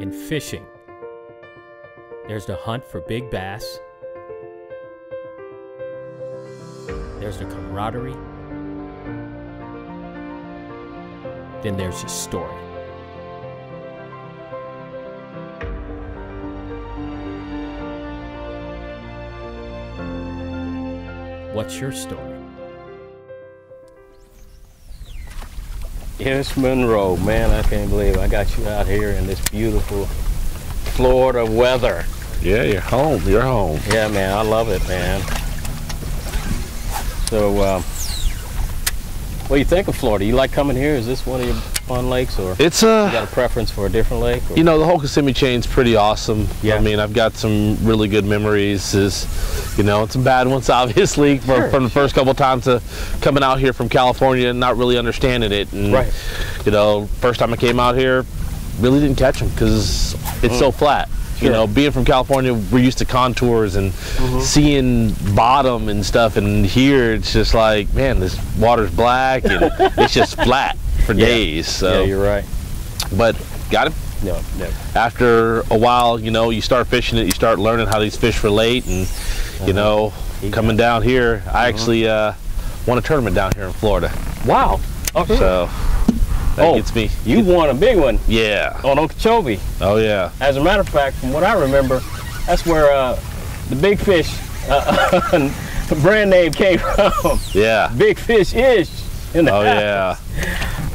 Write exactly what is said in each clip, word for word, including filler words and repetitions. and fishing. There's the hunt for big bass. There's the camaraderie. Then there's the story. What's your story? Yes, Monroe, man, I can't believe I got you out here in this beautiful Florida weather. Yeah, you're home, you're home. Yeah, man, I love it, man. So, uh, what do you think of Florida? You like coming here? Is this one of your fun lakes, or it's a, you got a preference for a different lake? Or? You know, the whole Kissimmee chain's pretty awesome. Yeah. I mean, I've got some really good memories. Is You know, some bad ones, obviously, from, sure, from the first couple of times of coming out here from California and not really understanding it. And, right. You know, first time I came out here, really didn't catch them because it's mm. so flat. Sure. You know, being from California, we're used to contours and mm-hmm. seeing bottom and stuff. And here, it's just like, man, this water's black and it's just flat for yeah. days. So. Yeah, you're right. But got it. No, never. After a while, you know, you start fishing it, you start learning how these fish relate, and you know, uh-huh. coming down here, uh-huh. I actually uh, won a tournament down here in Florida. Wow! Okay. So that oh, gets me. You gets won me. a big one. Yeah. On Okeechobee. Oh yeah. As a matter of fact, from what I remember, that's where uh, the big fish, uh, the brand name came from. Yeah. Big fish ish. In the oh house. yeah.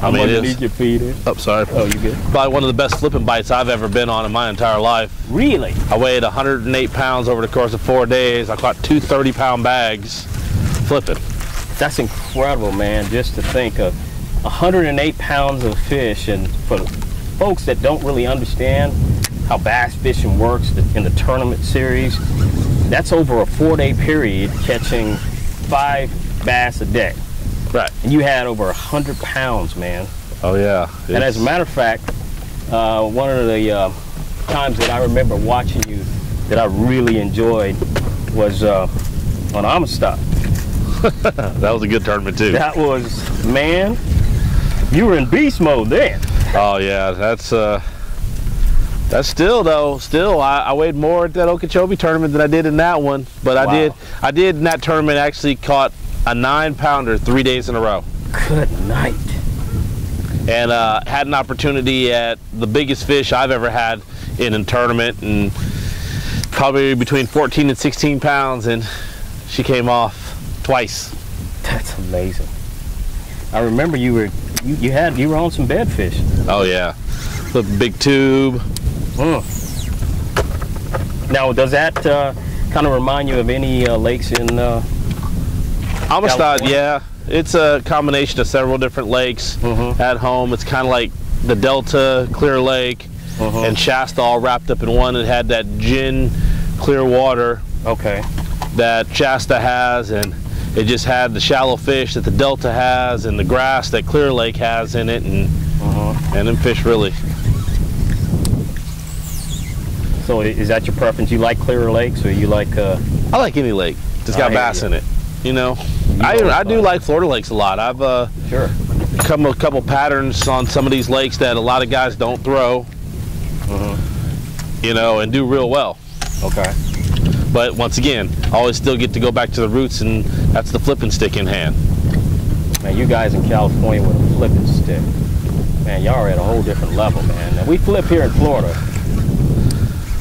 I mean, underneath your feet. Oh, sorry. Oh, you good? Probably one of the best flipping bites I've ever been on in my entire life. Really? I weighed one hundred eight pounds over the course of four days. I caught two thirty-pound bags flipping. That's incredible, man. Just to think of one hundred eight pounds of fish, and for folks that don't really understand how bass fishing works in the tournament series, that's over a four-day period catching five bass a day. Right. And you had over one hundred pounds, man. Oh, yeah. It's... And as a matter of fact, uh, one of the uh, times that I remember watching you that I really enjoyed was uh, on Amistad. That was a good tournament, too. That was, man, you were in beast mode then. Oh, yeah. That's, uh, that's still, though, still, I, I weighed more at that Okeechobee tournament than I did in that one. But wow. I did, I did in that tournament actually caught a nine pounder three days in a row. Good night. And uh, had an opportunity at the biggest fish I've ever had in a tournament, and probably between fourteen and sixteen pounds, and she came off twice. That's amazing. I remember you were you, you had you were on some bed fish. Oh yeah, the big tube. Mm. Now does that uh, kind of remind you of any uh, lakes in? Uh, Amistad, yeah. It's a combination of several different lakes mm-hmm. at home. It's kind of like the Delta, Clear Lake, mm-hmm. and Shasta all wrapped up in one. It had that gin clear water okay. that Shasta has, and it just had the shallow fish that the Delta has and the grass that Clear Lake has in it, and, mm-hmm. and them fish really. So is that your preference? You like clearer lakes, or you like... Uh... I like any lake that's got oh, bass yeah. in it, you know? I, I do like Florida lakes a lot. I've uh, sure. come a couple patterns on some of these lakes that a lot of guys don't throw, mm-hmm. you know, and do real well. Okay. But once again, I always still get to go back to the roots, and that's the flipping stick in hand. Man, you guys in California with a flipping stick, man, y'all are at a whole different level, man. Now, we flip here in Florida.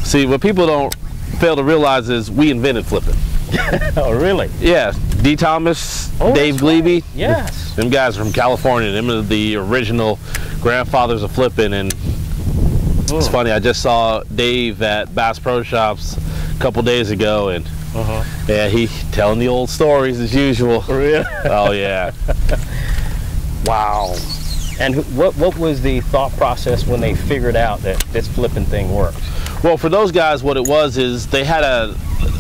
See, what people don't fail to realize is we invented flipping. Oh, really? Yeah. D. Thomas, oh, Dave Levy. Right. Yes. Them guys are from California. Them are the original grandfathers of flipping. And mm. it's funny, I just saw Dave at Bass Pro Shops a couple days ago. And uh-huh. yeah, he telling the old stories as usual. Really? Oh, yeah. Wow. And what, what was the thought process when they figured out that this flipping thing works? Well, for those guys, what it was is they had a,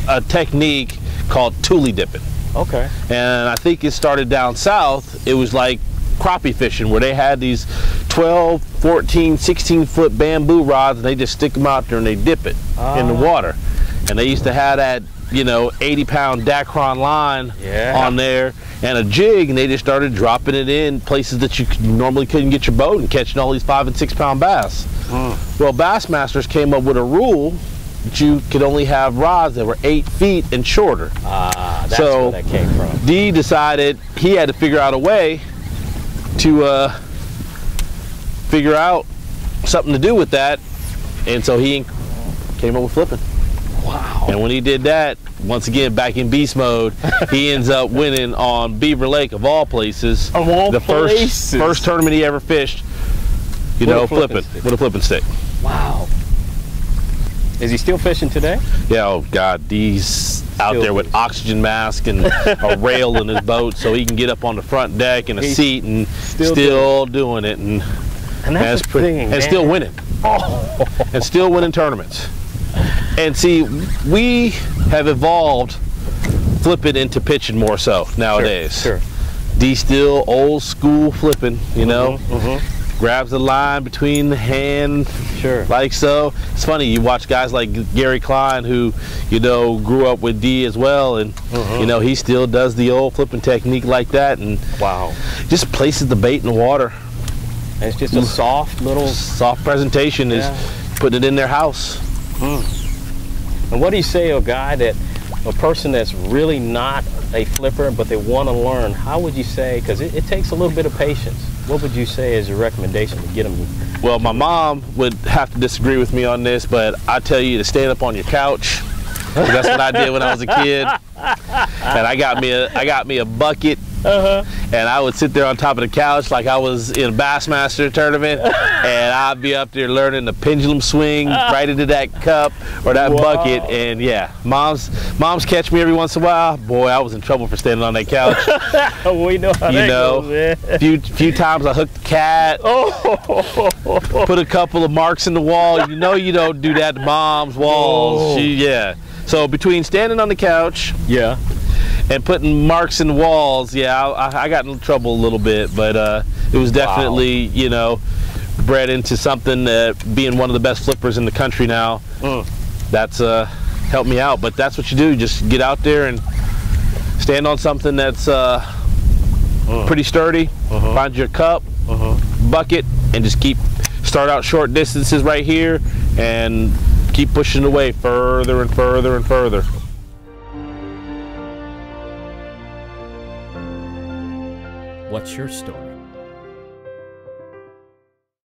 a technique called tule dipping. Okay. And I think it started down south. It was like crappie fishing, where they had these twelve, fourteen, sixteen foot bamboo rods, and they just stick them out there and they dip it uh. in the water. And they used to have that you know, eighty pound Dacron line yeah. on there and a jig, and they just started dropping it in places that you normally couldn't get your boat and catching all these five and six pound bass. Mm. Well, Bassmasters came up with a rule that you could only have rods that were eight feet and shorter. Ah, that's so where that came from. D decided he had to figure out a way to uh, figure out something to do with that, and so he came up with flipping. Wow. And when he did that, once again, back in beast mode, he ends up winning on Beaver Lake, of all places. Of all the places. The first, first tournament he ever fished, you with know, flipping, flipping with a flipping stick. Wow. Is he still fishing today? Yeah, oh God, he's still out there with oxygen mask and a rail in his boat so he can get up on the front deck and a he's seat and still, still doing, doing it. And, and that's pretty, thing, and man. still winning. Oh. And still winning tournaments. And see, we have evolved flipping into pitching more so nowadays. Sure, sure. D still old school flipping, you mm-hmm, know? Mm-hmm. Grabs the line between the hand, sure. like so. It's funny, you watch guys like Gary Klein, who, you know, grew up with D as well, and, mm-hmm. you know, he still does the old flipping technique like that, and wow, just places the bait in the water. And it's just a soft little... Soft presentation yeah. is putting it in their house. Mm. And what do you say to a guy that, a person that's really not a flipper, but they want to learn, how would you say, because it, it takes a little bit of patience, what would you say is your recommendation to get them? Well, my mom would have to disagree with me on this, but I tell you to stand up on your couch. That's what I did when I was a kid. And I got me a, I got me a bucket. Uh-huh. And I would sit there on top of the couch like I was in a Bassmaster tournament, and I'd be up there learning the pendulum swing right into that cup or that wow. bucket. And yeah, moms moms catch me every once in a while. Boy, I was in trouble for standing on that couch. We know how you that know, goes, man. Few, few times I hooked the cat, oh. put a couple of marks in the wall. You know you don't do that to mom's walls. Oh. She, yeah. So between standing on the couch, yeah. and putting marks in walls, yeah, I, I got in trouble a little bit, but uh, it was definitely, wow. you know, bred into something that being one of the best flippers in the country now, mm. that's uh, helped me out. But that's what you do, just get out there and stand on something that's uh, mm. pretty sturdy, uh-huh. find your cup, uh-huh. bucket, and just keep, start out short distances right here, and keep pushing away further and further and further. What's your story?